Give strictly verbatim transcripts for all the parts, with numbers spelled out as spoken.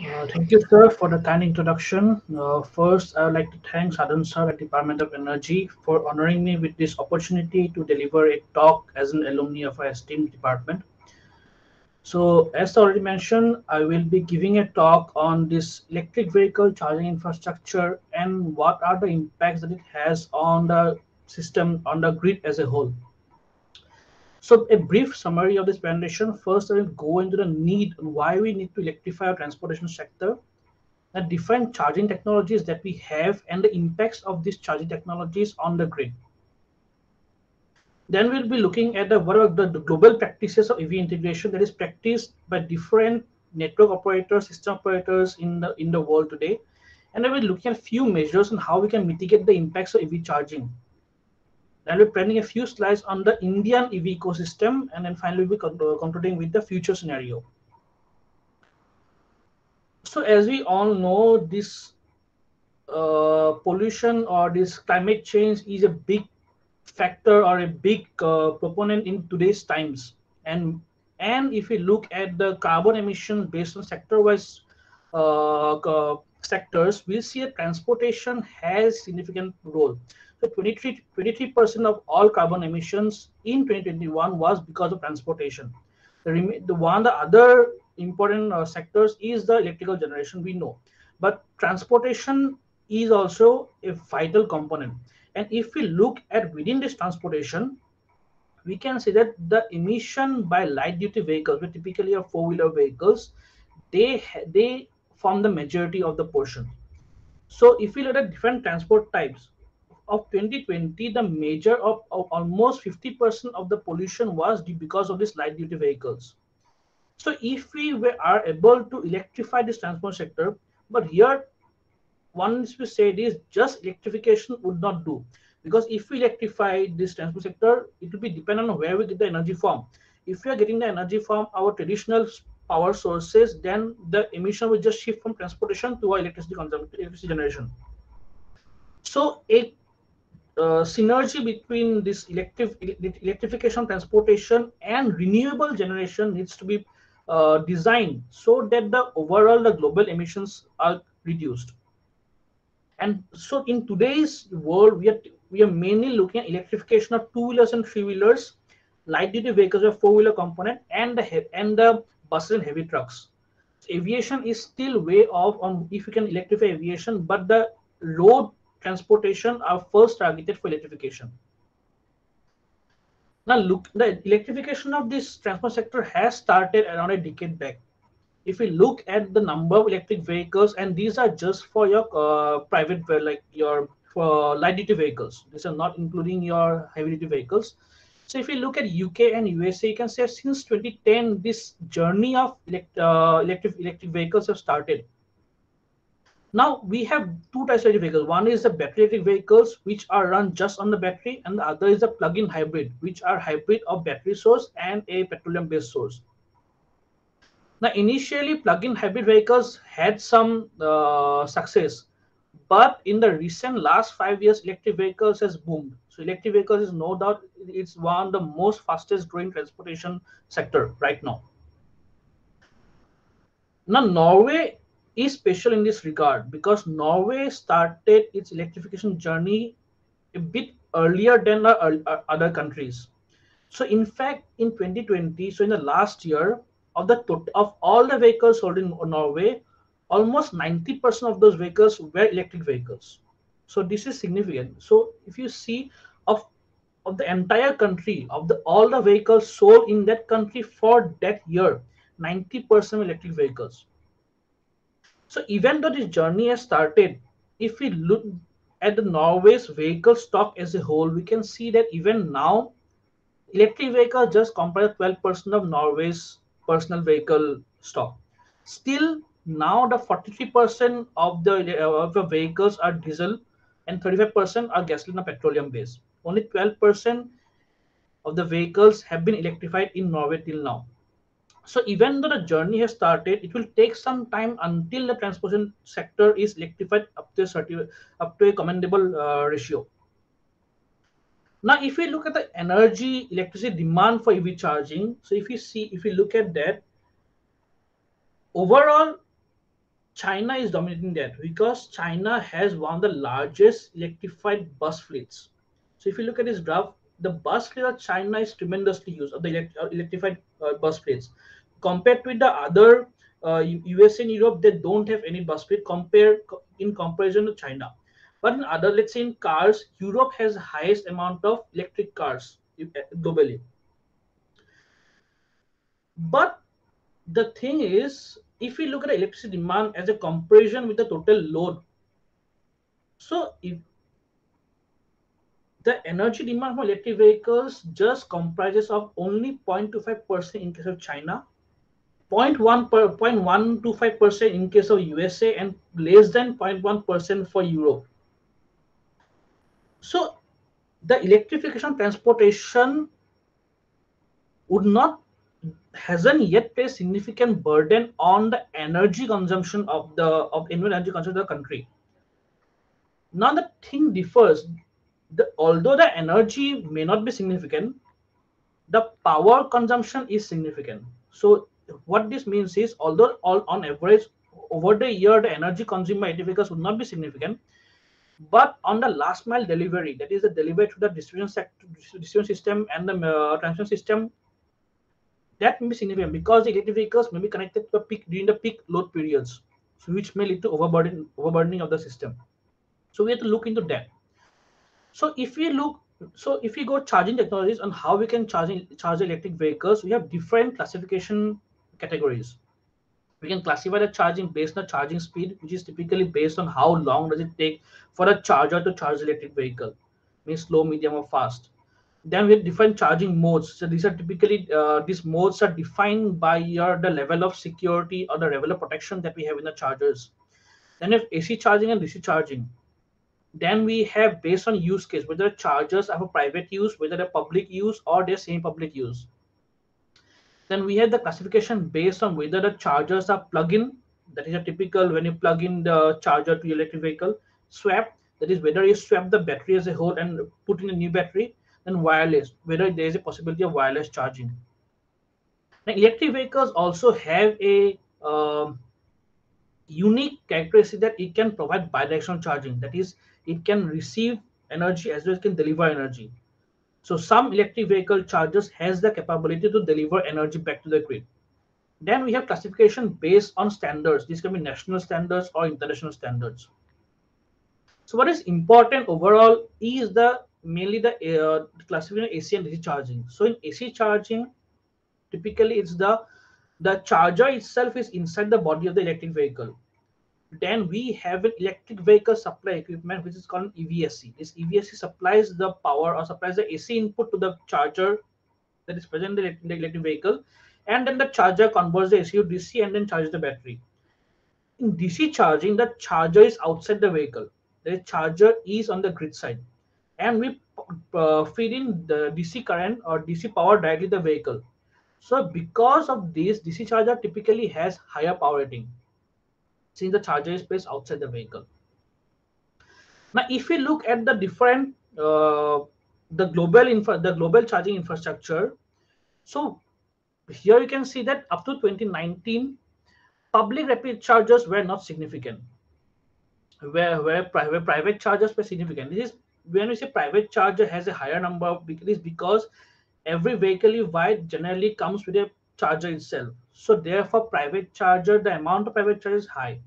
Uh, thank you, sir, for the kind introduction. Uh, first, I would like to thank Sadhan sir at Department of Energy for honoring me with this opportunity to deliver a talk as an alumni of our esteemed department. So, as already mentioned, I will be giving a talk on this electric vehicle charging infrastructure and what are the impacts that it has on the system, on the grid as a whole. So a brief summary of this presentation. First, I will go into the need and why we need to electrify our transportation sector, the different charging technologies that we have, and the impacts of these charging technologies on the grid. Then we'll be looking at the, what are the global practices of E V integration that is practiced by different network operators, system operators in the, in the world today. And then we'll look at a few measures on how we can mitigate the impacts of E V charging. Then we're planning a few slides on the Indian E V ecosystem, and then finally we'll be concluding with the future scenario. So as we all know, this uh, pollution or this climate change is a big factor or a big uh, proponent in today's times. And, and if we look at the carbon emission based on sector-wise uh, uh, sectors, we'll see that transportation has significant role. twenty-three percent of all carbon emissions in twenty twenty-one was because of transportation. The, the one, the other important uh, sectors is the electrical generation, we know. But transportation is also a vital component. And if we look at within this transportation, we can see that the emission by light-duty vehicles, which typically are four-wheeler vehicles, they, they form the majority of the portion. So if we look at different transport types, of twenty twenty, the major of, of almost fifty percent of the pollution was because of these light duty vehicles. So if we were, are able to electrify this transport sector, but here once we say this, just electrification would not do, because if we electrify this transport sector, it will be dependent on where we get the energy from. If we are getting the energy from our traditional power sources, then the emission will just shift from transportation to our electricity consumption, electricity generation. So a Uh, synergy between this elective, electrification, transportation, and renewable generation needs to be uh, designed so that the overall the global emissions are reduced. And so in today's world, we are we are mainly looking at electrification of two-wheelers and three-wheelers, light-duty vehicles with four-wheeler component, and the and the buses and heavy trucks. So aviation is still way off on if you can electrify aviation, but the road transportation are first targeted for electrification. Now look, the electrification of this transport sector has started around a decade back. If we look at the number of electric vehicles, and these are just for your uh, private, like your for light duty vehicles. These are not including your heavy duty vehicles. So if you look at U K and U S A, you can say since twenty ten, this journey of elect, uh, electric electric vehicles have started. Now we have two types of electric vehicles. One is the battery electric vehicles, which are run just on the battery, and the other is the plug-in hybrid, which are hybrid of battery source and a petroleum-based source. Now initially, plug-in hybrid vehicles had some uh, success, but in the recent last five years, electric vehicles has boomed. So electric vehicles is no doubt it's one of the most fastest growing transportation sector right now. Now Norway is special in this regard because Norway started its electrification journey a bit earlier than other countries. So in fact, in twenty twenty, so in the last year, of the of all the vehicles sold in Norway, almost ninety percent of those vehicles were electric vehicles. So this is significant. So if you see of of the entire country, of the all the vehicles sold in that country for that year, ninety percent electric vehicles. So even though this journey has started, if we look at the Norway's vehicle stock as a whole, we can see that even now, electric vehicles just comprise twelve percent of Norway's personal vehicle stock. Still, now the forty-three percent of the, of the vehicles are diesel and thirty-five percent are gasoline or petroleum based. Only twelve percent of the vehicles have been electrified in Norway till now. So even though the journey has started, it will take some time until the transportation sector is electrified up to a, certain, up to a commendable uh, ratio. Now, if we look at the energy electricity demand for E V charging, so if you see, if you look at that, overall China is dominating that because China has one of the largest electrified bus fleets. So if you look at this graph, the bus fleet of China is tremendously used, of the elect electrified uh, bus fleets. Compared with the other uh, U S and Europe, they don't have any bus fleet compared in comparison to China. But in other, let's say in cars, Europe has the highest amount of electric cars globally. But the thing is, if we look at electricity demand as a comparison with the total load, so if the energy demand for electric vehicles just comprises of only zero point two five percent in case of China, zero point one two five percent in case of U S A, and less than zero point one percent for Europe. So the electrification of transportation would not hasn't yet placed significant burden on the energy consumption of the of energy consumption of the country. Now the thing differs. The, although the energy may not be significant, the power consumption is significant. So what this means is, although all on average over the year the energy consumed by vehicles would not be significant, but on the last mile delivery, that is the delivery to the distribution sector, distribution system and the uh, transmission system, that may be significant because the electric vehicles may be connected to the peak during the peak load periods, so which may lead to overburden, overburdening of the system. So we have to look into that. So if we look, so if we go charging technologies on how we can charge charge electric vehicles, we have different classification categories. We can classify the charging based on the charging speed, which is typically based on how long does it take for a charger to charge electric vehicle, means slow, medium, or fast. Then we have different charging modes. So these are typically uh, these modes are defined by your the level of security or the level of protection that we have in the chargers. Then we have A C charging and D C charging. Then we have based on use case, whether chargers are for private use, whether they're public use, or they're semi-public use. Then we have the classification based on whether the chargers are plug-in, that is a typical when you plug in the charger to your electric vehicle. Swap, that is whether you swap the battery as a whole and put in a new battery. Then wireless, whether there is a possibility of wireless charging. Now, electric vehicles also have a uh, unique characteristic that it can provide bidirectional charging. That is, it can receive energy as well as can deliver energy. So some electric vehicle chargers has the capability to deliver energy back to the grid. Then we have classification based on standards. These can be national standards or international standards. So what is important overall is the mainly the uh, classification of A C and D C charging. So in A C charging, typically it's the the charger itself is inside the body of the electric vehicle. Then we have an electric vehicle supply equipment, which is called E V S E. This E V S E supplies the power or supplies the A C input to the charger that is present in the electric vehicle, and then the charger converts the A C to D C and then charges the battery. In D C charging, the charger is outside the vehicle. The charger is on the grid side, and we uh, feed in the D C current or D C power directly to the vehicle. So because of this, D C charger typically has higher power rating, since the charger is placed outside the vehicle. Now, if we look at the different, uh, the global infra, the global charging infrastructure, so here you can see that up to twenty nineteen, public rapid chargers were not significant, where where, pri where private chargers were significant. This is when we say private charger has a higher number of degrees because every vehicle you buy generally comes with a charger itself. So therefore, private charger, the amount of private charger is high.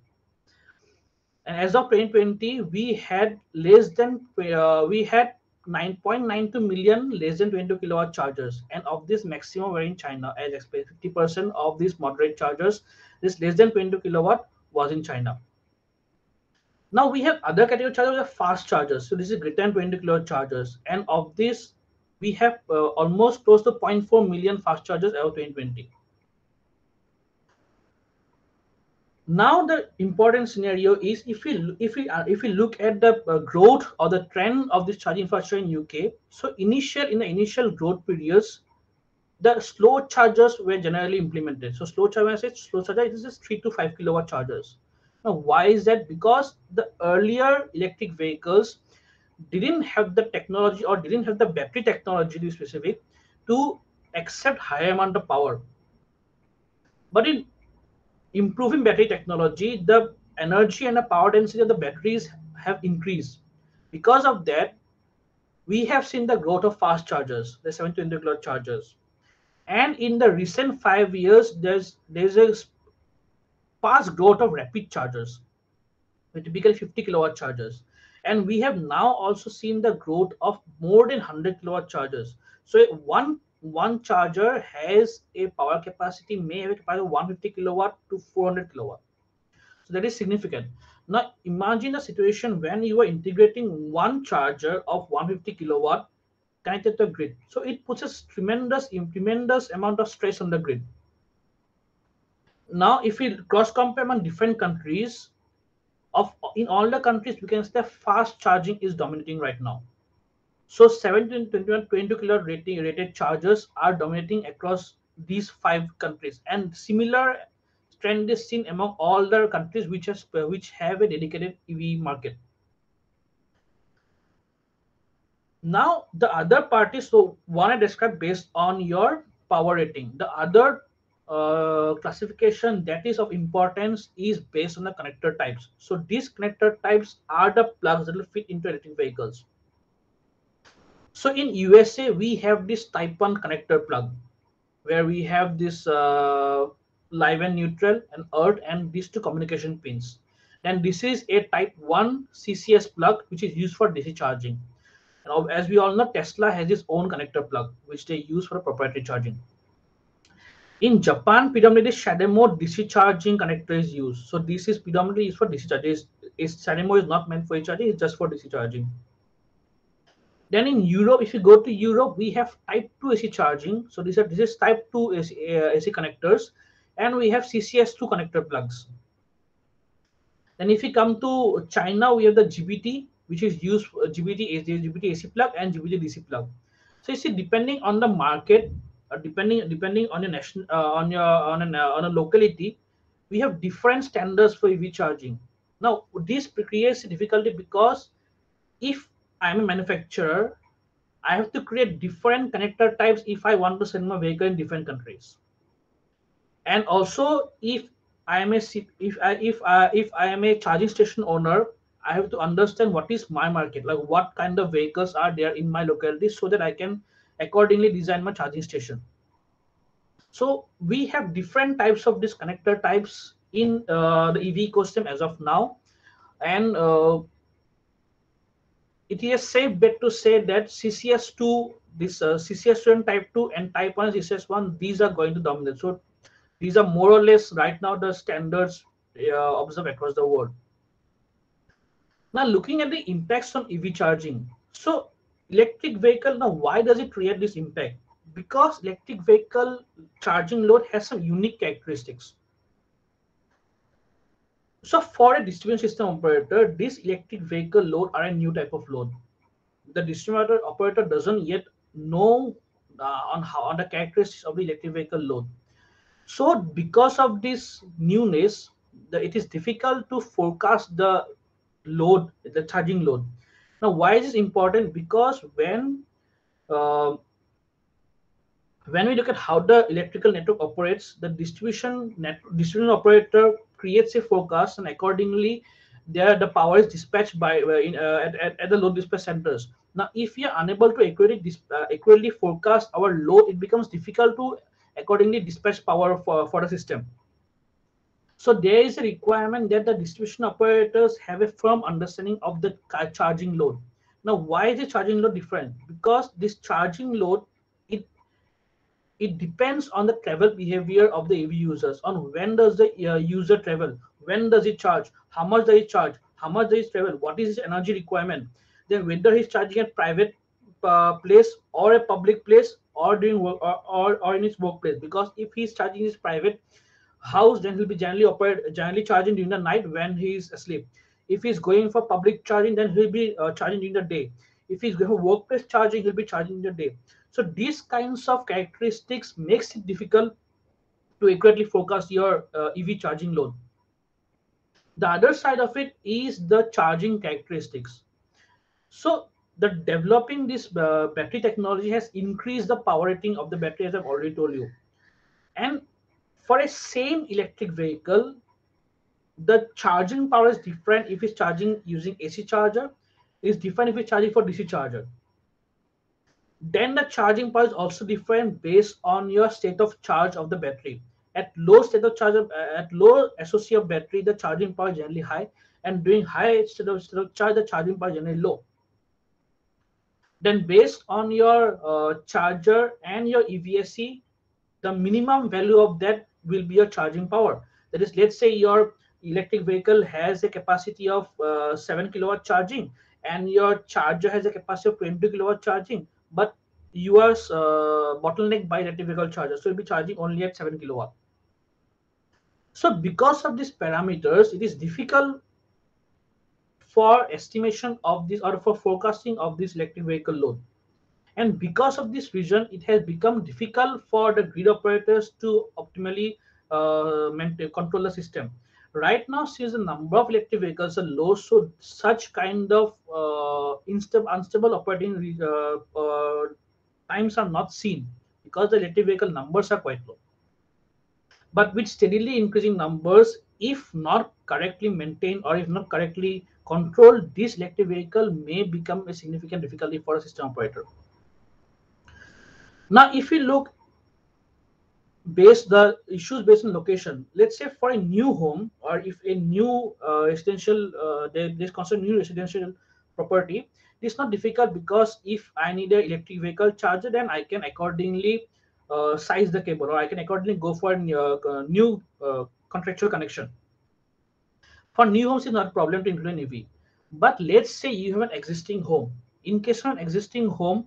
And as of twenty twenty, we had less than uh, we had nine point nine two million less than twenty-two kilowatt chargers, and of this, maximum were in China. As expected, fifty percent of these moderate chargers, this less than twenty-two kilowatt, was in China. Now we have other category chargers, are fast chargers. So this is greater than twenty kilowatt chargers, and of this, we have uh, almost close to zero point four million fast chargers out of twenty twenty. Now the important scenario is, if we if we uh, if we look at the uh, growth or the trend of this charging infrastructure in U K. So initial in the initial growth periods, the slow chargers were generally implemented. So slow chargers, slow chargers, this is three to five kilowatt chargers. Now why is that? Because the earlier electric vehicles didn't have the technology or didn't have the battery technology to be specific to accept higher amount of power. But in improving battery technology, the energy and the power density of the batteries have increased. Because of that, we have seen the growth of fast chargers, the seven to ten kilowatt chargers. And in the recent five years, there's there's a fast growth of rapid chargers, the typical fifty kilowatt chargers. And we have now also seen the growth of more than one hundred kilowatt chargers. So one one charger has a power capacity, may have a capacity of one hundred fifty kilowatt to four hundred kilowatt. So that is significant. Now imagine a situation when you are integrating one charger of one hundred fifty kilowatt connected to the grid. So it puts a tremendous, tremendous amount of stress on the grid. Now, if we cross compare among different countries, of in all the countries, we can say fast charging is dominating right now. So seventeen, twenty-one, twenty-two kilowatt rating, rated chargers are dominating across these five countries, and similar trend is seen among all the countries which has which have a dedicated E V market. Now the other part is, so one I described based on your power rating. The other uh, classification that is of importance is based on the connector types. So these connector types are the plugs that will fit into electric vehicles. So in U S A we have this type one connector plug, where we have this uh, live and neutral and earth and these two communication pins. Then this is a type one C C S plug which is used for D C charging. Now, as we all know, Tesla has its own connector plug which they use for proprietary charging. In Japan, predominantly Shademo D C charging connector is used. So this is predominantly used for D C charging. Shademo is not meant for charging, it's just for D C charging. Then in Europe, if you go to Europe, we have type two A C charging. So these are this is type two A C, uh, A C connectors. And we have C C S two connector plugs. Then if we come to China, we have the G B T, which is used for G B T, G B T A C plug and G B T D C plug. So you see, depending on the market, or depending depending on your national, uh, on your on an uh, on a locality, we have different standards for E V charging. Now this creates a difficulty because if I am a manufacturer, I have to create different connector types if I want to send my vehicle in different countries. And also, if I am a if I if I if I am a charging station owner, I have to understand what is my market, like what kind of vehicles are there in my locality, so that I can accordingly design my charging station. So we have different types of these connector types in uh, the E V ecosystem as of now, and uh, it is a safe bet to say that C C S two, this uh, C C S two and type two and type one and C C S one, these are going to dominate. So these are more or less right now the standards uh, observed across the world. Now looking at the impacts on E V charging. So electric vehicle, now why does it create this impact? Because electric vehicle charging load has some unique characteristics. So for a distribution system operator, this electric vehicle load are a new type of load. The distribution operator doesn't yet know uh, on how on the characteristics of the electric vehicle load. So because of this newness, the, it is difficult to forecast the load, the charging load. Now, why is this important? Because when uh, when we look at how the electrical network operates, the distribution net, distribution operator creates a forecast, and accordingly, there the power is dispatched by in, uh, at, at, at the load dispatch centers. Now, if we are unable to accurately uh, accurately forecast our load, it becomes difficult to accordingly dispatch power for, for the system. So there is a requirement that the distribution operators have a firm understanding of the charging load. Now, why is the charging load different? Because this charging load, it, it depends on the travel behavior of the E V users, on when does the uh, user travel, when does he charge, how much does he charge, how much does he travel, what is his energy requirement, then whether he's charging at private uh, place or a public place, or doing work or, or, or in his workplace. Because if he's charging his private house, then he'll be generally operate generally charging during the night when he's asleep. If he's going for public charging, then he'll be uh, charging during the day. If he's going for workplace charging, he'll be charging during the day. So these kinds of characteristics makes it difficult to accurately forecast your uh, E V charging load. The other side of it is the charging characteristics. So the developing this uh, battery technology has increased the power rating of the battery, as I've already told you. And for a same electric vehicle, the charging power is different if it's charging using A C charger, is different if it's charging for D C charger. Then the charging power is also different based on your state of charge of the battery. At low state of charge, of, uh, at low S O C of battery, the charging power is generally high, and during high state of, state of charge, the charging power is generally low. Then based on your uh, charger and your E V S E, the minimum value of that will be your charging power. That is, let's say your electric vehicle has a capacity of uh, seven kilowatt charging and your charger has a capacity of twenty kilowatt charging, but you are uh, bottlenecked by electric vehicle charger. So you'll be charging only at seven kilowatt. So because of these parameters, it is difficult for estimation of this or for forecasting of this electric vehicle load. And because of this reason, it has become difficult for the grid operators to optimally uh, control the system. Right now, since the number of electric vehicles are low, so such kind of uh, unstable operating uh, uh, times are not seen because the electric vehicle numbers are quite low. But with steadily increasing numbers, if not correctly maintained or if not correctly controlled, this electric vehicle may become a significant difficulty for a system operator. Now, if we look based the issues based on location, let's say for a new home or if a new uh, residential, uh, there is constant new residential property, it's not difficult because if I need an electric vehicle charger, then I can accordingly uh, size the cable, or I can accordingly go for a new, uh, new uh, contractual connection. For new homes, it's not a problem to include an E V. But let's say you have an existing home. In case of an existing home,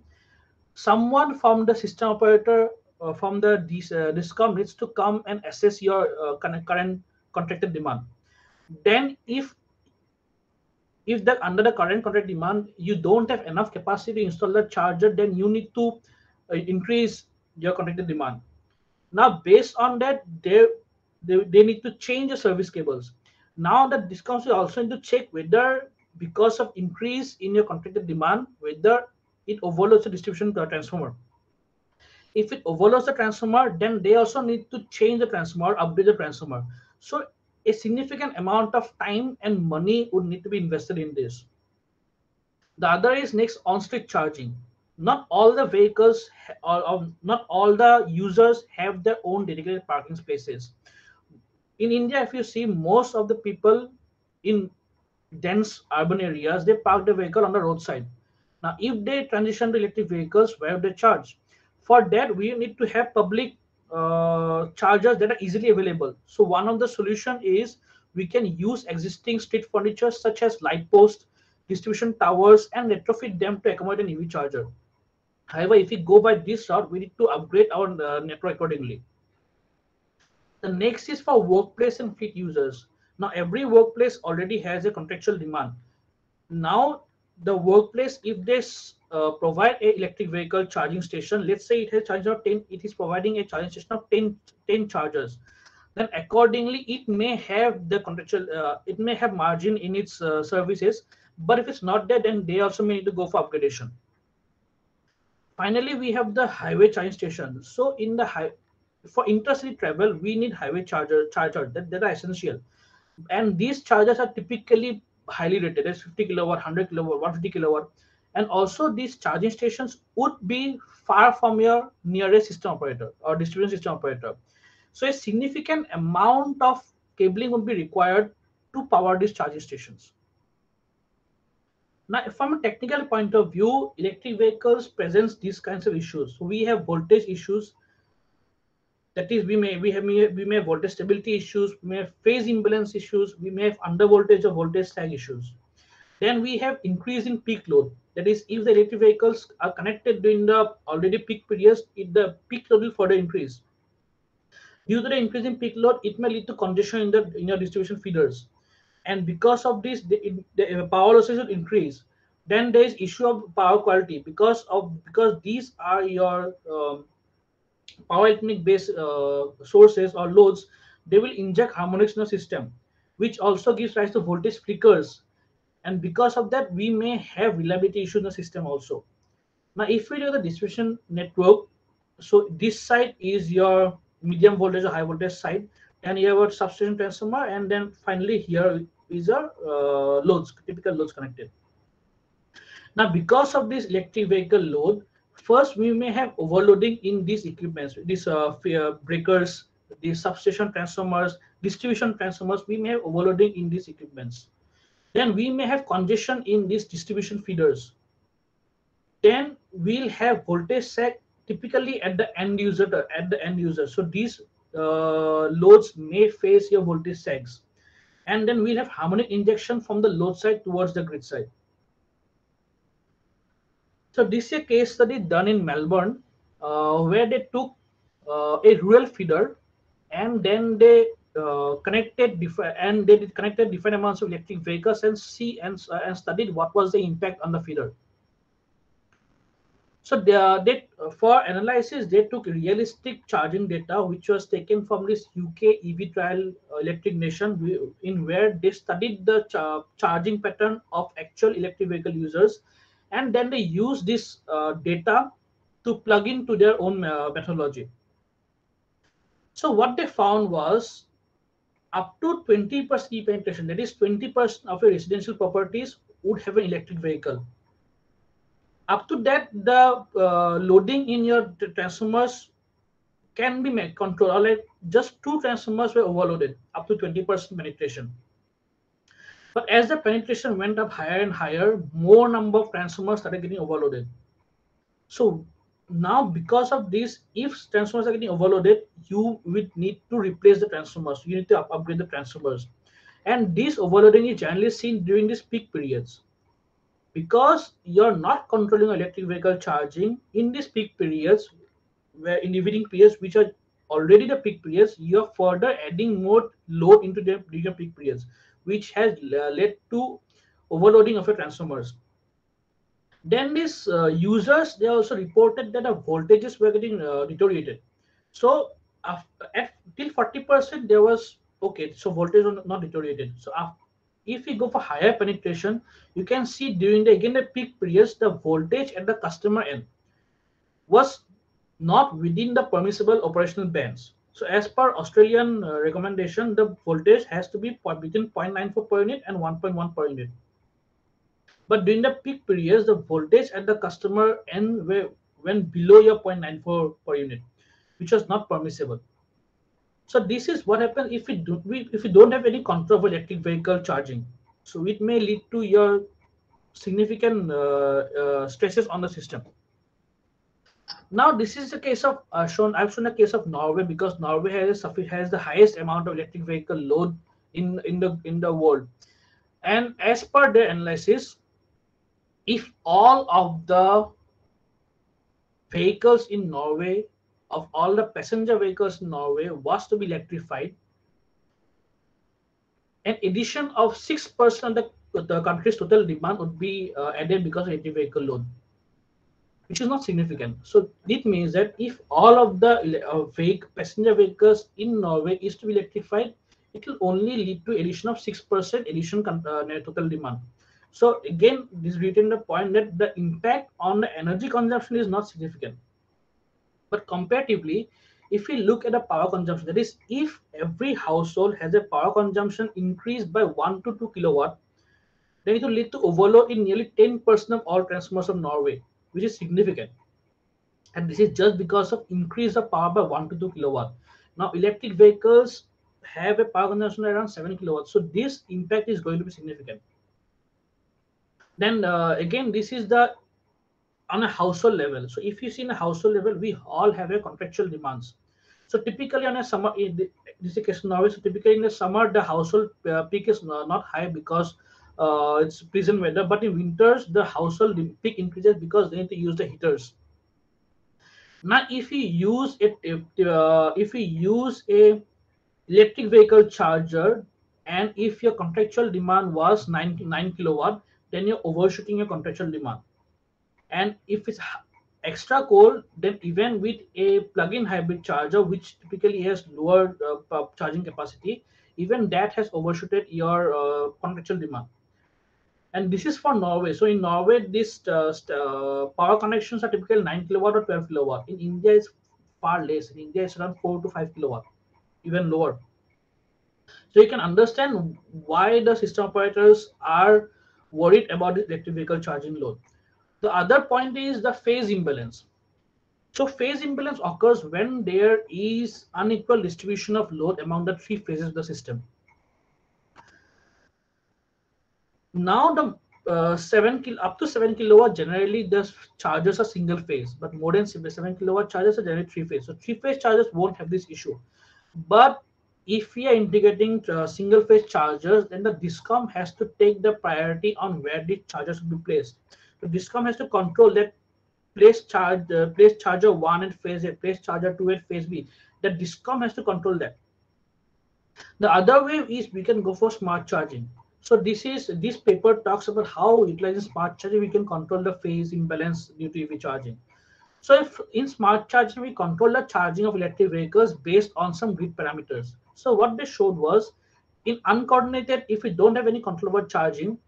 someone from the system operator Uh, from the uh, DISCOM needs to come and assess your uh, current contracted demand. Then if if that under the current contract demand you don't have enough capacity to install the charger, then you need to uh, increase your contracted demand. Now based on that, they, they they need to change the service cables. Now the DISCOMs will also need to check whether, because of increase in your contracted demand, whether it overloads the distribution transformer. If it overloads the transformer, then they also need to change the transformer, upgrade the transformer. So a significant amount of time and money would need to be invested in this. The other is next, on-street charging. Not all the vehicles or, or not all the users have their own dedicated parking spaces. In India, if you see, most of the people in dense urban areas, they park their vehicle on the roadside. Now, if they transition to electric vehicles, where do they charge? For that, we need to have public uh, chargers that are easily available. So one of the solution is we can use existing street furniture such as light posts, distribution towers, and retrofit them to accommodate an E V charger. However, if we go by this route, we need to upgrade our uh, network accordingly. The next is for workplace and fleet users. Now, every workplace already has a contractual demand. Now, the workplace, if they Uh, provide a electric vehicle charging station, let's say it has charging of ten, it is providing a charging station of ten, ten chargers, then accordingly it may have the contractual, uh, it may have margin in its uh, services, but if it's not there, then they also may need to go for upgradation. Finally, we have the highway charging station. So in the high, for intercity travel, we need highway charger charger that, that are essential, and these chargers are typically highly rated as fifty kilowatt, one hundred kilowatt, one hundred fifty kilowatt. And also these charging stations would be far from your nearest system operator or distribution system operator. So a significant amount of cabling would be required to power these charging stations. Now, from a technical point of view, electric vehicles presents these kinds of issues. So we have voltage issues. That is, we may, we have, we may have voltage stability issues, we may have phase imbalance issues, we may have under voltage or voltage sag issues. Then we have increase in peak load. That is, if the electric vehicles are connected during the already peak periods, it, the peak load will further increase. Due to the increase in peak load, it may lead to congestion in, the, in your distribution feeders. And because of this, the, the power losses will increase. Then there is issue of power quality because of because these are your um, power electronic based uh, sources or loads. They will inject harmonics in the system, which also gives rise to voltage flickers. And because of that, we may have reliability issues in the system also. Now, if we look at the distribution network, so this side is your medium voltage or high voltage side, and you have a substation transformer, and then finally here is a uh, loads, typical loads connected. Now, because of this electric vehicle load, first we may have overloading in these equipments, these uh, breakers, these substation transformers, distribution transformers. We may have overloading in these equipments. Then we may have congestion in these distribution feeders. Then we'll have voltage sack typically at the end user. At the end user, so these uh, loads may face your voltage sacks, and then we'll have harmonic injection from the load side towards the grid side. So this is a case study done in Melbourne, uh, where they took uh, a rural feeder, and then they uh, connected different and they connected different amounts of electric vehicles and see and, uh, and studied what was the impact on the feeder. So they, uh, they uh, for analysis, they took realistic charging data, which was taken from this U K E V trial uh, electric nation, in where they studied the ch charging pattern of actual electric vehicle users, and then they use this uh, data to plug into their own uh, methodology. So what they found was up to twenty percent E penetration, that is twenty percent of your residential properties would have an electric vehicle. Up to that, the uh, loading in your transformers can be made control. Like just two transformers were overloaded up to twenty percent penetration. But as the penetration went up higher and higher, more number of transformers started getting overloaded. So now, because of this, if transformers are getting overloaded, you would need to replace the transformers. You need to up upgrade the transformers. And this overloading is generally seen during these peak periods. Because you're not controlling electric vehicle charging in these peak periods, where in evening periods, which are already the peak periods, you're further adding more load into the bigger peak periods, which has led to overloading of your transformers. Then these uh, users, they also reported that the voltages were getting uh, deteriorated. So after, at till forty percent, there was, okay, so voltage was not deteriorated. So after, if we go for higher penetration, you can see during the, again, the peak periods, the voltage at the customer end was not within the permissible operational bands. So as per Australian uh, recommendation, the voltage has to be between zero point nine four per unit and one point one per unit. But during the peak periods, the voltage at the customer end went below your zero point nine four per unit, which was not permissible. So this is what happens if we do we, if we don't have any control of electric vehicle charging. So it may lead to your significant uh, uh, stresses on the system. Now this is the case of uh, shown. I've shown a case of Norway, because Norway has has the highest amount of electric vehicle load in in the in the world. And as per their analysis, if all of the vehicles in Norway, of all the passenger vehicles in Norway, was to be electrified, an addition of six percent of the, the country's total demand would be uh, added because of electric vehicle load, which is not significant. So it means that if all of the uh, vehicle, passenger vehicles in Norway is to be electrified, it will only lead to addition of six percent addition uh, total demand. So again, this reiterates the point that the impact on the energy consumption is not significant. But comparatively, if we look at the power consumption, that is, if every household has a power consumption increased by one to two kilowatt, then it will lead to overload in nearly ten percent of all transformers of Norway, which is significant. And this is just because of increase of power by one to two kilowatt. Now, electric vehicles have a power consumption around seven kilowatt. So this impact is going to be significant. Then uh, again, this is the on a household level. So if you see in a household level, we all have a contractual demands. So typically on a summer, in the, this is the case in Norway, so typically in the summer, the household peak is not high because Uh, it's pleasant weather, but in winters, the household peak increases because they need to use the heaters. Now, if you use it, if, uh, if you use a electric vehicle charger, and if your contractual demand was nine kilowatt, then you're overshooting your contractual demand. And if it's extra cold, then even with a plug-in hybrid charger, which typically has lower uh, charging capacity, even that has overshooted your uh, contractual demand. And this is for Norway. So in Norway, these uh, uh, power connections are typically nine kilowatt or twelve kilowatt. In India, it's far less. In India, it's around four to five kilowatt, even lower. So you can understand why the system operators are worried about this electric vehicle charging load. The other point is the phase imbalance. So phase imbalance occurs when there is unequal distribution of load among the three phases of the system. Now the uh, seven kilo, up to seven kilowatt, generally the chargers are single phase, but more than seven kilowatt chargers are generally three phase. So three phase chargers won't have this issue. But if we are integrating uh, single phase chargers, then the DISCOM has to take the priority on where the chargers will be placed. So DISCOM has to control that place charge, uh, place charger one at phase A, place charger two at phase B. The DISCOM has to control that. The other way is we can go for smart charging. So this is this paper talks about how utilizing smart charging we can control the phase imbalance due to E V charging. So if in smart charging we control the charging of electric vehicles based on some grid parameters. So what they showed was, in uncoordinated, if we don't have any control over charging,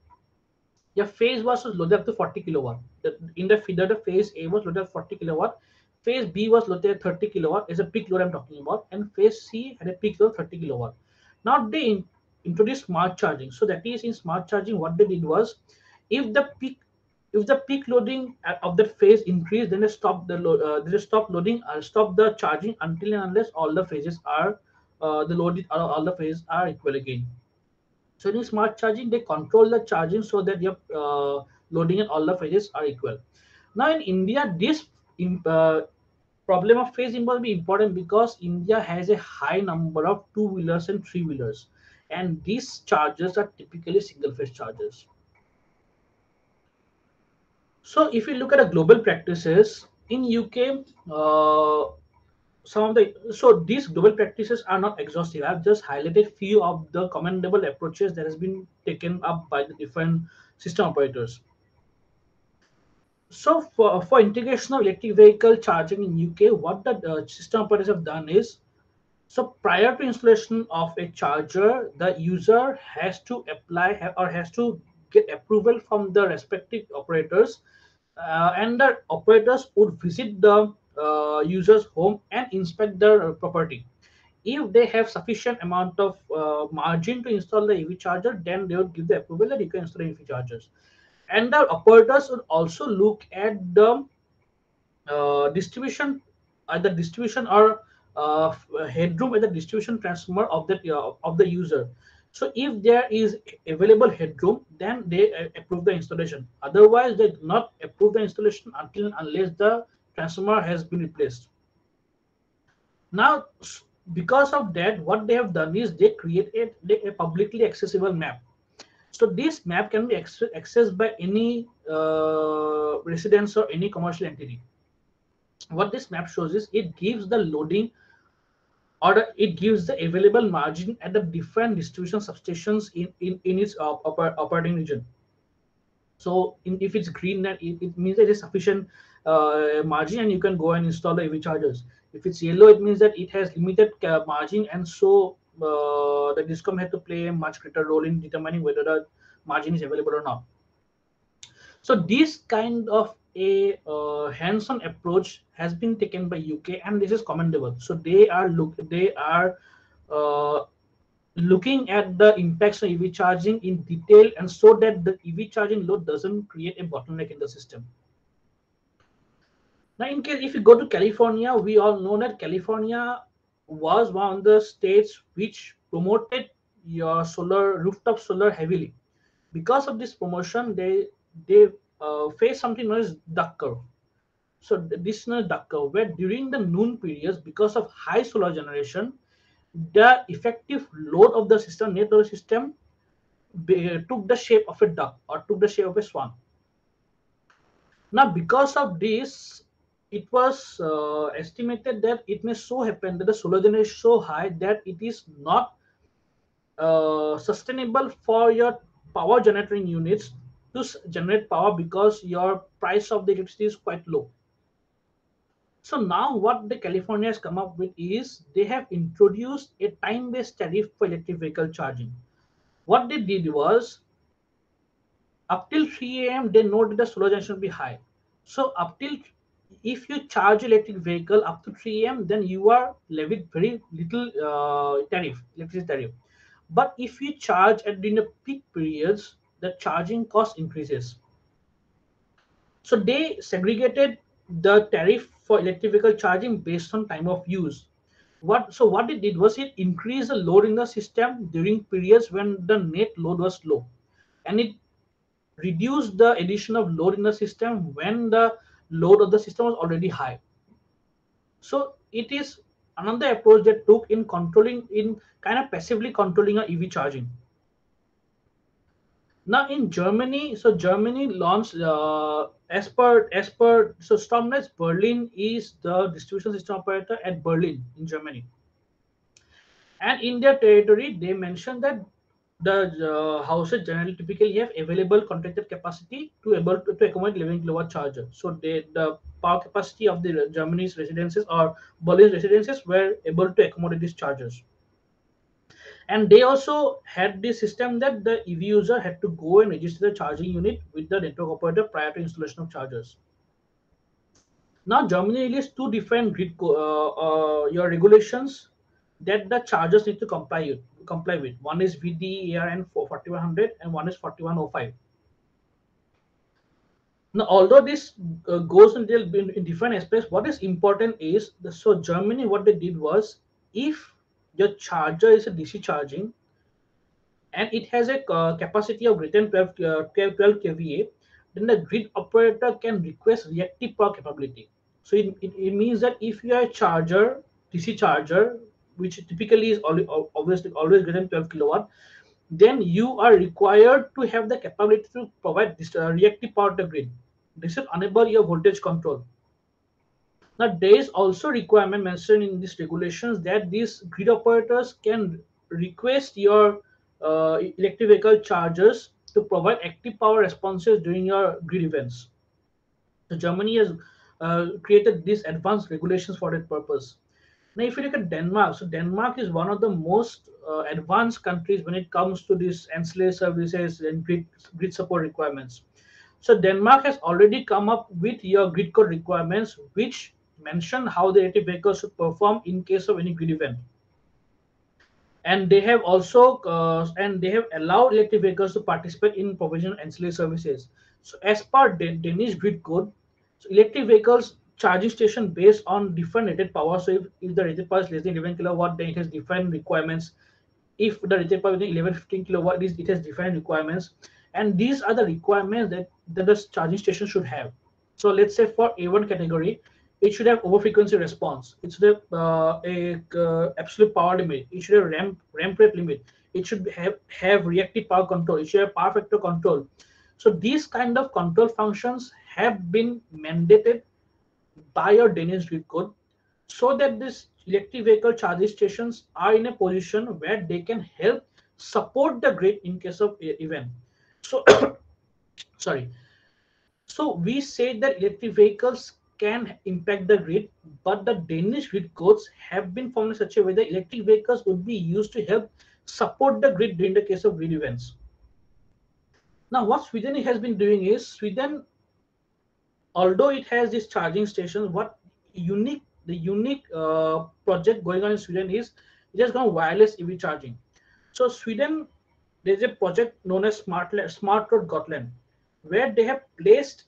the phase was loaded up to forty kilowatt. The, in the feeder, the phase A was loaded at forty kilowatt. Phase B was loaded at thirty kilowatt. It's a peak load I'm talking about. And phase C had a peak load of thirty kilowatt. Now they introduced smart charging. So that is, in smart charging, what they did was, if the peak if the peak loading of that phase increased, then they stop the load, uh, they stop loading, uh, stop the charging until and unless all the phases are uh, the loaded uh, all the phases are equal again. So in smart charging, they control the charging so that your uh, loading and all the phases are equal. Now in India, this in, uh, problem of phase imbalance will be important because India has a high number of two wheelers and three wheelers, and these chargers are typically single phase chargers. So if you look at the global practices in U K, uh, some of the so these global practices are not exhaustive. I've just highlighted few of the commendable approaches that has been taken up by the different system operators. So for, for integration of electric vehicle charging in U K, what the uh, system operators have done is, so prior to installation of a charger, the user has to apply or has to get approval from the respective operators, uh, and the operators would visit the uh, user's home and inspect their property. If they have sufficient amount of uh, margin to install the E V charger, then they would give the approval that you can install E V chargers. And the operators would also look at the uh, distribution, either distribution or uh, headroom at the distribution transformer of the uh, of the user. So if there is available headroom, then they uh, approve the installation. Otherwise, they do not approve the installation until and unless the transformer has been replaced. Now, because of that, what they have done is they created a, a publicly accessible map. So this map can be accessed by any uh, residence or any commercial entity. What this map shows is it gives the loading or it gives the available margin at the different distribution substations in, in, in its uh, upper, operating region. So in, if it's green, then it, it means that it is sufficient uh, margin and you can go and install the E V chargers. If it's yellow, it means that it has limited uh, margin, and so uh, the DISCOM had to play a much greater role in determining whether the margin is available or not. So this kind of a uh, hands-on approach has been taken by U K, and this is commendable. So they are look they are uh, looking at the impacts of E V charging in detail, and so that the E V charging load doesn't create a bottleneck in the system. Now, in case if you go to California, we all know that California was one of the states which promoted your solar rooftop solar heavily. Because of this promotion, they they Uh, face something known as duck curve. So this is known as duck curve, where during the noon periods, because of high solar generation, the effective load of the system, net load system, be, took the shape of a duck or took the shape of a swan. Now, because of this, it was uh, estimated that it may so happen that the solar generation is so high that it is not uh, sustainable for your power generating units to generate power, because your price of the electricity is quite low. So now what the California has come up with is they have introduced a time-based tariff for electric vehicle charging. What they did was, up till three A M they know that the solar generation will be high. So up till if you charge electric vehicle up to three A M, then you are levied very little uh, tariff, electricity tariff. But if you charge at during the peak periods, the charging cost increases. So they segregated the tariff for electric vehicle charging based on time of use. What so what it did was it increased the load in the system during periods when the net load was low, and it reduced the addition of load in the system when the load of the system was already high. So it is another approach that took in controlling, in kind of passively controlling our E V charging. Now in Germany, so Germany launched uh, as per as per so Stromnetz Berlin is the distribution system operator at Berlin in Germany, and in their territory they mentioned that the uh, houses generally typically have available contracted capacity to able to, to accommodate eleven kilowatt charger. So they, the power capacity of the Germany's residences or Berlin's residences were able to accommodate these chargers. And they also had this system that the E V user had to go and register the charging unit with the network operator prior to installation of chargers. Now Germany released two different grid co uh, uh, your regulations that the chargers need to comply with. comply with. One is V D E forty-one hundred and one is forty-one oh five. Now, although this uh, goes in, in, in different aspects, what is important is, the, so Germany, what they did was, if your charger is a D C charging and it has a uh, capacity of greater than twelve K V A, then the grid operator can request reactive power capability. So it, it, it means that if you are a charger, D C charger, which typically is always obviously always greater than twelve kilowatt, then you are required to have the capability to provide this uh, reactive power to the grid. This will enable your voltage control. Now there is also requirement mentioned in these regulations that these grid operators can request your uh, electric vehicle chargers to provide active power responses during your grid events. So Germany has uh, created these advanced regulations for that purpose. Now, if you look at Denmark, so Denmark is one of the most uh, advanced countries when it comes to these ancillary services and grid, grid support requirements. So Denmark has already come up with your grid code requirements, which mention how the electric vehicles should perform in case of any grid event. And they have also uh, and they have allowed electric vehicles to participate in provision of ancillary services. So as per the Danish grid code, so electric vehicles charging station based on different rated power. So if, if the rated power is less than eleven kilowatt, then it has different requirements. If the rated power is eleven fifteen kilowatt, it has different requirements. And these are the requirements that, that the charging station should have. So let's say for A one category, it should have overfrequency response. It should have uh, a uh, absolute power limit. It should have ramp, ramp rate limit. It should have, have reactive power control. It should have power factor control. So these kind of control functions have been mandated by your Danish grid code, so that these electric vehicle charging stations are in a position where they can help support the grid in case of event. So, sorry. So we say that electric vehicles can impact the grid, but the Danish grid codes have been formed in such a way that electric vehicles would be used to help support the grid during the case of grid events. Now, what Sweden has been doing is Sweden. Although it has these charging stations, what unique the unique uh, project going on in Sweden is it has gone wireless E V charging. So Sweden, there is a project known as Smart Smart Road Gotland, where they have placed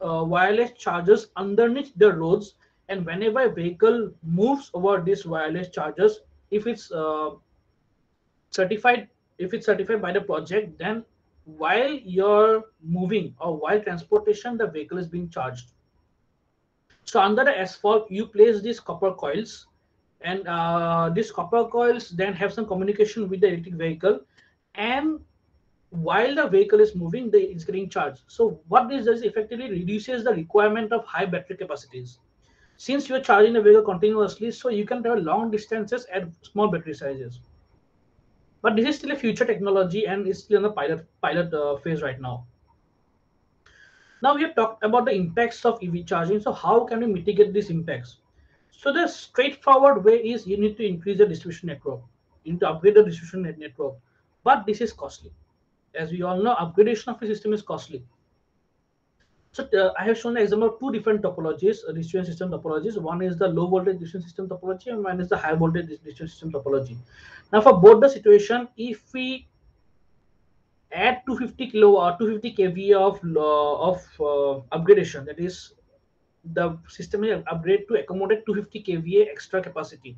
uh, wireless chargers underneath the roads, and whenever a vehicle moves over these wireless chargers, if it's uh, certified, if it's certified by the project, then while you're moving or while transportation, the vehicle is being charged. So under the asphalt, you place these copper coils, and uh, these copper coils then have some communication with the electric vehicle, and while the vehicle is moving, they, it's getting charged. So what this does effectively reduces the requirement of high battery capacities. Since you're charging the vehicle continuously, so you can travel long distances at small battery sizes. But this is still a future technology and is still in the pilot pilot uh, phase right now. Now we have talked about the impacts of E V charging. So how can we mitigate these impacts? So the straightforward way is you need to increase the distribution network. You need to upgrade the distribution net network. But this is costly. As we all know, upgradation of a system is costly. So uh, I have shown an example of two different topologies, uh, distribution system topologies. One is the low voltage distribution system topology, and one is the high voltage distribution system topology. Now, for both the situation, if we add two hundred fifty kilowatt, two hundred fifty K V A of uh, of uh, upgradation, that is, the system is upgrade to accommodate two hundred fifty K V A extra capacity.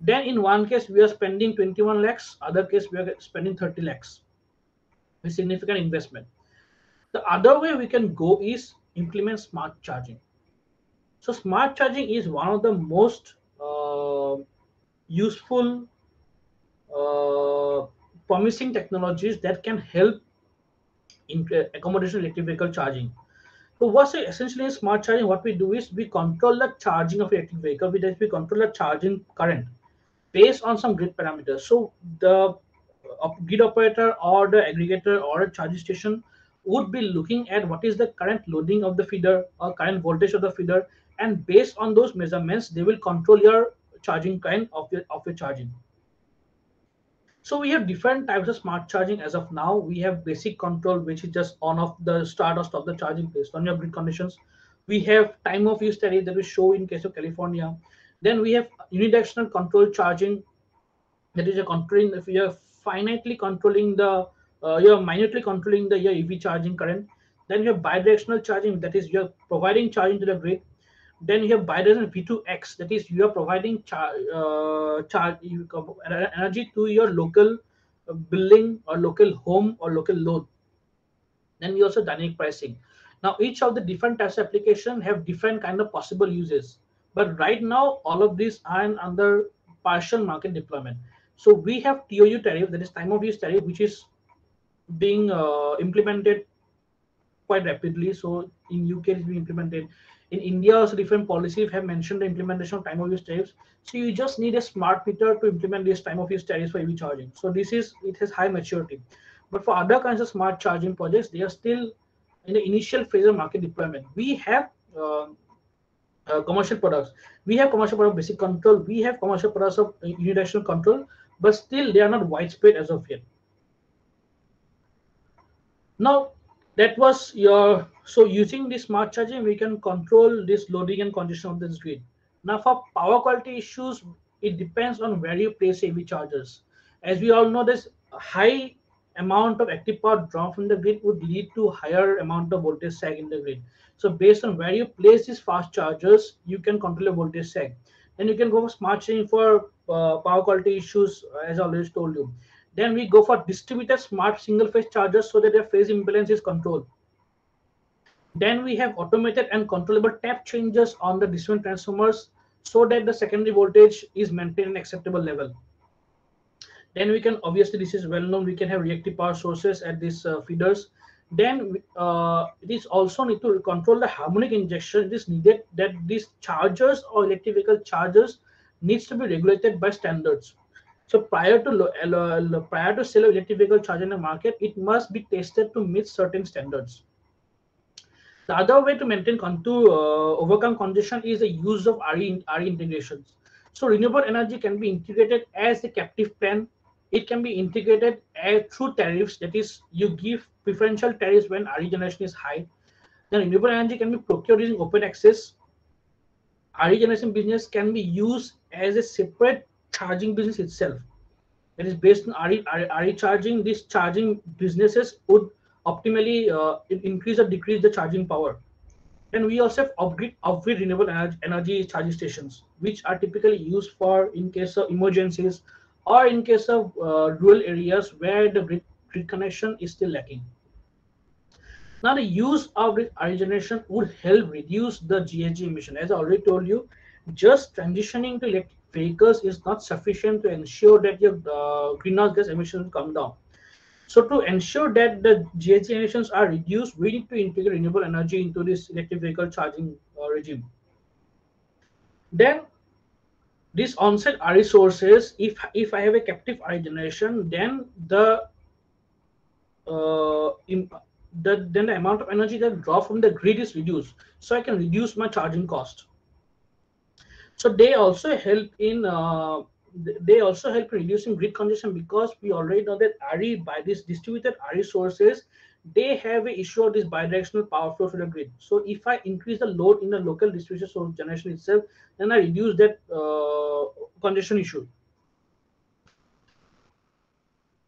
Then in one case we are spending twenty-one lakhs, other case we are spending thirty lakhs. A significant investment. The other way we can go is implement smart charging. So smart charging is one of the most uh, useful, uh, promising technologies that can help in accommodation electric vehicle charging. So what's essentially smart charging? What we do is we control the charging of electric vehicle. We we control the charging current based on some grid parameters. So the grid operator or the aggregator or a charging station would be looking at what is the current loading of the feeder or current voltage of the feeder, and based on those measurements, they will control your charging current of your of your charging. So we have different types of smart charging as of now. We have basic control, which is just on off the start or stop the charging based on your grid conditions. We have time of use study that we show in case of California. Then we have unidirectional control charging, that is a controlling, if you are finitely controlling the uh, you are minutely controlling the your E V charging current. Then you have bidirectional charging, that is you are providing charging to the grid. Then you have bidirectional V two X, that is you are providing char uh, charge energy to your local building or local home or local load. Then you also dynamic pricing. Now each of the different types of application have different kind of possible uses, but right now all of these are in under partial market deployment. So we have T O U tariff, that is time of use tariff, which is being uh, implemented quite rapidly. So in U K it's being implemented. In India, also different policies have mentioned the implementation of time of use tariffs. So you just need a smart meter to implement these time of use tariffs for E V charging. So this is, it has high maturity. But for other kinds of smart charging projects, they are still in the initial phase of market deployment. We have uh, uh, commercial products. We have commercial product basic control. We have commercial products of unidirectional control, but still they are not widespread as of yet. Now, that was your, so using this smart charging, we can control this loading and congestion of this grid. Now for power quality issues, it depends on where you place E V chargers. As we all know, this high amount of active power drawn from the grid would lead to higher amount of voltage sag in the grid. So based on where you place these fast chargers, you can control the voltage sag. Then you can go for smart charging for uh, power quality issues, as I already told you. Then we go for distributed smart single-phase chargers so that their phase imbalance is controlled. Then we have automated and controllable tap changes on the distribution transformers so that the secondary voltage is maintained at an acceptable level. Then we can, obviously this is well known, we can have reactive power sources at these uh, feeders. Then uh, it is also need to control the harmonic injection. It is needed that these chargers or electric vehicle chargers needs to be regulated by standards. So prior to prior to sale of electric vehicle charger in the market, it must be tested to meet certain standards. The other way to maintain to uh, overcome congestion is the use of R E integrations. So renewable energy can be integrated as a captive plan. It can be integrated as, through tariffs. That is, you give preferential tariffs when R E generation is high. Then renewable energy can be procured using open access. R E generation business can be used as a separate charging business itself. That is based on R E charging. These charging businesses would optimally uh, increase or decrease the charging power. And we also have off-grid, off-grid renewable energy, energy charging stations, which are typically used for in case of emergencies or in case of uh, rural areas where the grid, grid connection is still lacking. Now, the use of R E generation would help reduce the G H G emission. As I already told you, just transitioning to electric vehicles is not sufficient to ensure that your uh, greenhouse gas emissions come down. So to ensure that the G H G emissions are reduced, we need to integrate renewable energy into this electric vehicle charging uh, regime. Then this on-site R E sources, if, if I have a captive R E generation, then the, uh, in, the, then the amount of energy that draw from the grid is reduced. So I can reduce my charging cost. So they also help in uh, they also help reducing grid congestion, because we already know that R E by this distributed R E sources, they have an issue of this bidirectional power flow to the grid. So if I increase the load in the local distribution source generation itself, then I reduce that uh, congestion issue.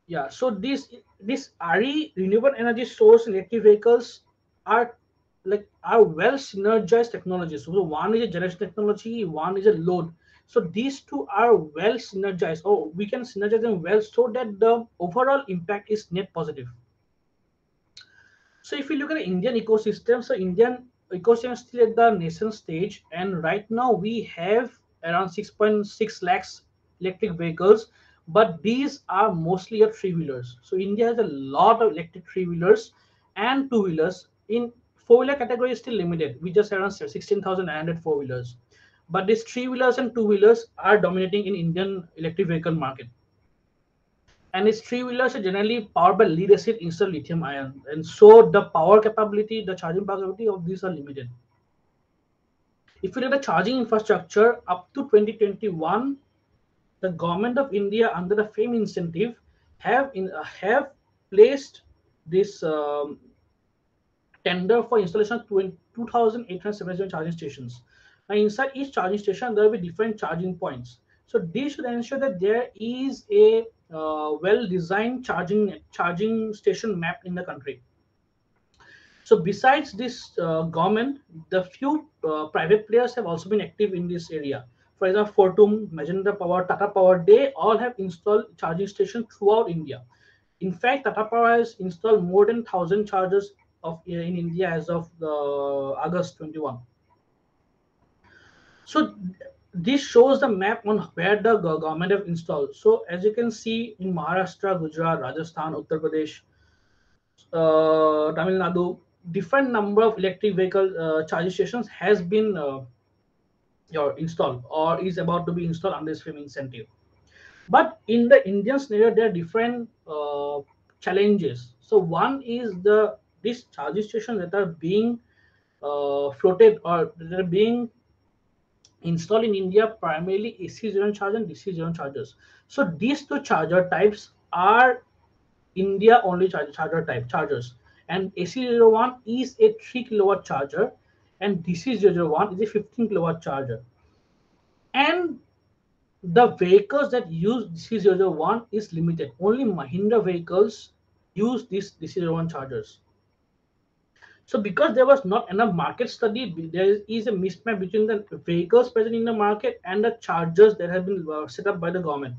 Yeah, so this this R E renewable energy source electric vehicles are like are well synergized technologies. So one is a generation technology, one is a load. So these two are well synergized, or we can synergize them well so that the overall impact is net positive. So if you look at the Indian ecosystem, so Indian ecosystem is still at the nascent stage, and right now we have around six point six lakhs electric vehicles, but these are mostly a three-wheelers. So India has a lot of electric three-wheelers and two-wheelers. In four-wheeler category is still limited. We just have around sixteen thousand nine hundred four-wheelers. But these three-wheelers and two-wheelers are dominating in Indian electric vehicle market. And these three-wheelers are generally powered by lead-acid instead of lithium-ion. And so the power capability, the charging power capability of these are limited. If you look at the charging infrastructure, up to twenty twenty-one, the government of India, under the FAME incentive, have in uh, have placed this um, tender for installation of two thousand eight hundred seventy-seven charging stations. Now, inside each charging station, there will be different charging points. So this should ensure that there is a uh, well-designed charging charging station map in the country. So besides this uh, government, the few uh, private players have also been active in this area. For example, Fortum, Magenta Power, Tata Power, they all have installed charging stations throughout India. In fact, Tata Power has installed more than one thousand chargers of, in India as of uh, August twenty-first. So this shows the map on where the government have installed. So as you can see, in Maharashtra, Gujarat, Rajasthan, Uttar Pradesh, uh, Tamil Nadu, different number of electric vehicle uh, charging stations has been uh, or installed or is about to be installed under this FAME incentive. But in the Indian scenario, there are different uh, challenges. So one is the these charging stations that are being uh, floated or that are being installed in India, primarily A C zero one charger and D C zero one chargers. So these two charger types are India only charger, charger type chargers, and A C zero one is a three kilowatt charger and D C zero zero one is a fifteen kilowatt charger. And the vehicles that use D C zero zero one is limited. Only Mahindra vehicles use these D C zero zero one chargers. So because there was not enough market study, there is a mismatch between the vehicles present in the market and the chargers that have been set up by the government.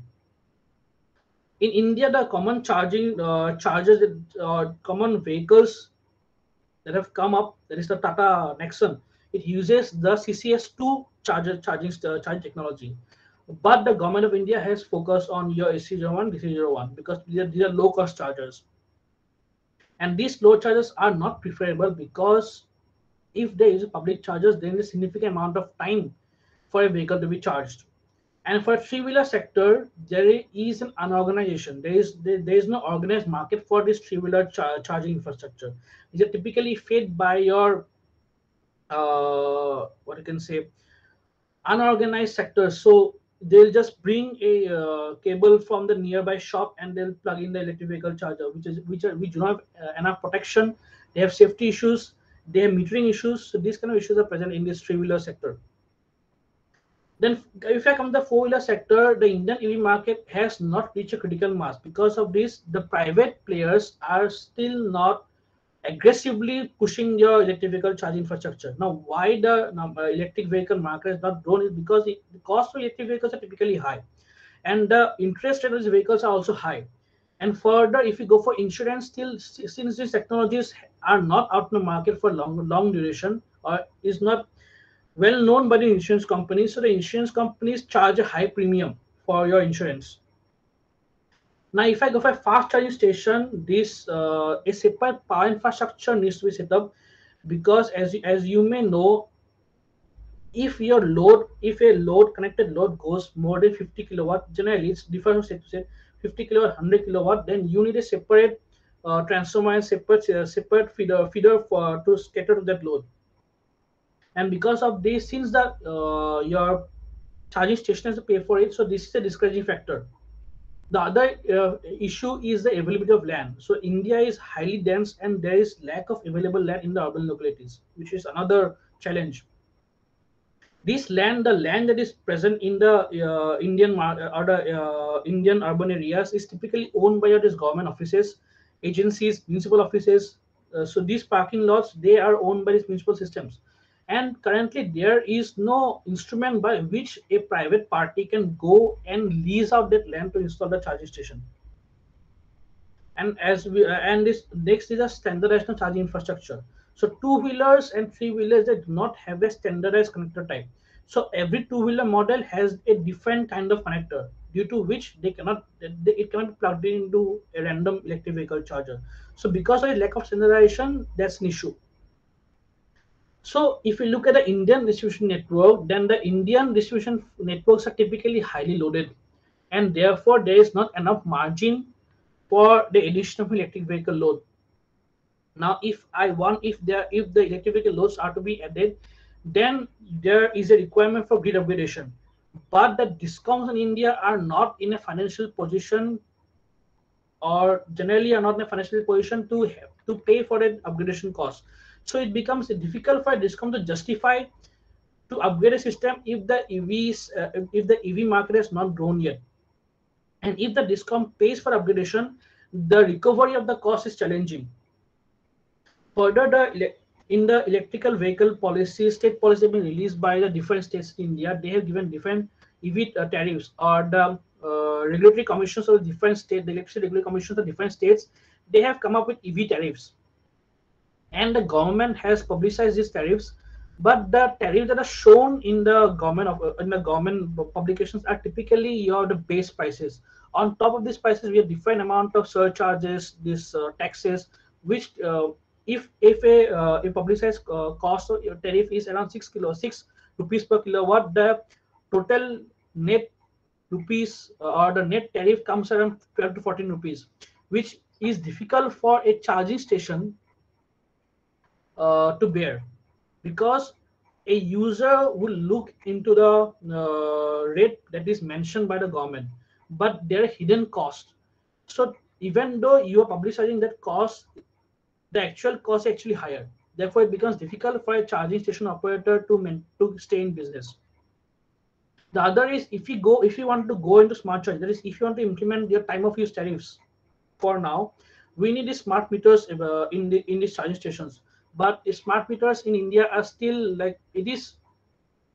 In India, the common charging uh, chargers, uh, common vehicles that have come up, that is the Tata Nexon. It uses the C C S two charger charging uh, charge technology, but the government of India has focused on your A C zero one, D C zero one because these are, these are low cost chargers. And these low chargers are not preferable because if there is a public chargers, then a significant amount of time for a vehicle to be charged. And for a three-wheeler sector, there is an unorganization. There is there, there is no organized market for this three-wheeler char charging infrastructure. These are typically fed by your, uh, what you can say, unorganized sector. So they'll just bring a uh, cable from the nearby shop and they'll plug in the electric vehicle charger, which is which are, which do not have uh, enough protection. They have safety issues. They have metering issues. So these kind of issues are present in this three-wheeler sector. Then if I come to the four-wheeler sector, the Indian E V market has not reached a critical mass. Because of this, the private players are still not aggressively pushing your electric vehicle charge infrastructure. Now, why the electric vehicle market has not grown is because the cost of electric vehicles are typically high. And the interest rate of these vehicles are also high. And further, if you go for insurance, still, since these technologies are not out in the market for long, long duration or is not well known by the insurance companies, so the insurance companies charge a high premium for your insurance. Now, if I go for a fast charging station, this uh, a separate power infrastructure needs to be set up because, as as you may know, if your load, if a load connected load goes more than fifty kilowatt, generally it's different from state to state, fifty kilowatt, one hundred kilowatt, then you need a separate uh, transformer and separate uh, separate feeder feeder for to cater to that load. And because of this, since the uh, your charging station has to pay for it, so this is a discouraging factor. The other uh, issue is the availability of land. So India is highly dense and there is lack of available land in the urban localities, which is another challenge. This land, the land that is present in the uh, Indian or the uh, Indian urban areas is typically owned by these government offices, agencies, municipal offices. Uh, so these parking lots, they are owned by these municipal systems. And currently there is no instrument by which a private party can go and lease out that land to install the charging station. And as we uh, and this next is a standardized charging infrastructure. So two-wheelers and three-wheelers, they do not have a standardized connector type. So every two-wheeler model has a different kind of connector, due to which they cannot they, it cannot be plugged into a random electric vehicle charger. So because of the lack of standardization, that's an issue. So if you look at the Indian distribution network, then the Indian distribution networks are typically highly loaded, and therefore there is not enough margin for the addition of electric vehicle load. Now, if I want, if there, if the electric vehicle loads are to be added, then there is a requirement for grid upgradation. But the DISCOMs in India are not in a financial position, or generally are not in a financial position to to pay for an upgradation cost. So it becomes difficult for DISCOM to justify to upgrade a system if the E Vs, uh, if the E V market has not grown yet. And if the DISCOM pays for upgradation, the recovery of the cost is challenging. Further, the, in the electrical vehicle policy, state policy have been released by the different states in India. They have given different E V uh, tariffs, or the uh, regulatory commissions of different states, the electricity regulatory commissions of different states, they have come up with E V tariffs. And the government has publicized these tariffs, but the tariffs that are shown in the government of, in the government publications are typically your the base prices. On top of these prices, we have different amount of surcharges, these uh, taxes, which uh, if if a uh, a publicized uh, cost of your tariff is around six kilo six rupees per kilowatt, the total net rupees uh, or the net tariff comes around twelve to fourteen rupees, which is difficult for a charging station Uh, to bear, because a user will look into the uh, rate that is mentioned by the government, but there are hidden costs. So even though you are publicizing that cost, the actual cost is actually higher. Therefore, it becomes difficult for a charging station operator to to stay in business. The other is, if you go, if you want to go into smart charge, that is, if you want to implement your time of use tariffs, for now, we need the smart meters uh, in the in these charging stations. But smart meters in India are still like it is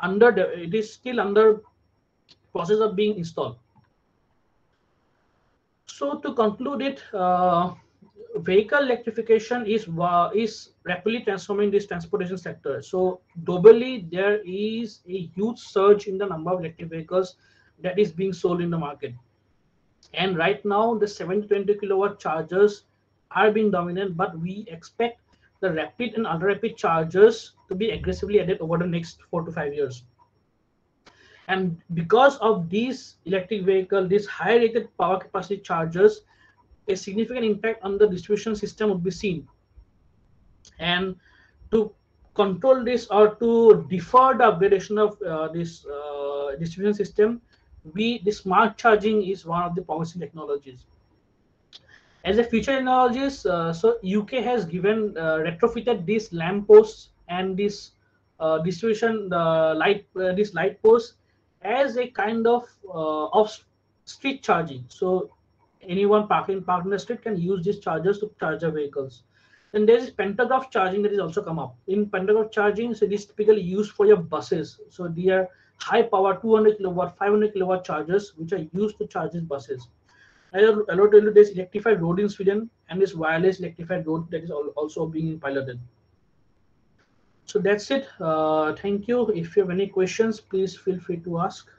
under it is still under process of being installed. So to conclude it, uh, vehicle electrification is uh, is rapidly transforming this transportation sector. So globally, there is a huge surge in the number of electric vehicles that is being sold in the market, and right now the seven to twenty kilowatt chargers are being dominant. But we expect the rapid and ultra rapid chargers to be aggressively added over the next four to five years. And because of these electric vehicle, these high rated power capacity chargers, a significant impact on the distribution system would be seen. And to control this, or to defer the upgradation of uh, this uh, distribution system, we the smart charging is one of the promising technologies. As a future technologies, uh, so U K has given uh, retrofitted these lamp posts and this uh, distribution the uh, light uh, this light posts as a kind of uh, of street charging. So anyone parking parked in the street can use these chargers to charge their vehicles. Then there is pantograph charging that is also come up. In pantograph charging, so this is typically used for your buses. So they are high power two hundred kilowatt, five hundred kilowatt chargers which are used to charge these buses. I already told you this electrified road in Sweden, and this wireless electrified road that is also being piloted. So that's it. Uh, thank you. If you have any questions, please feel free to ask.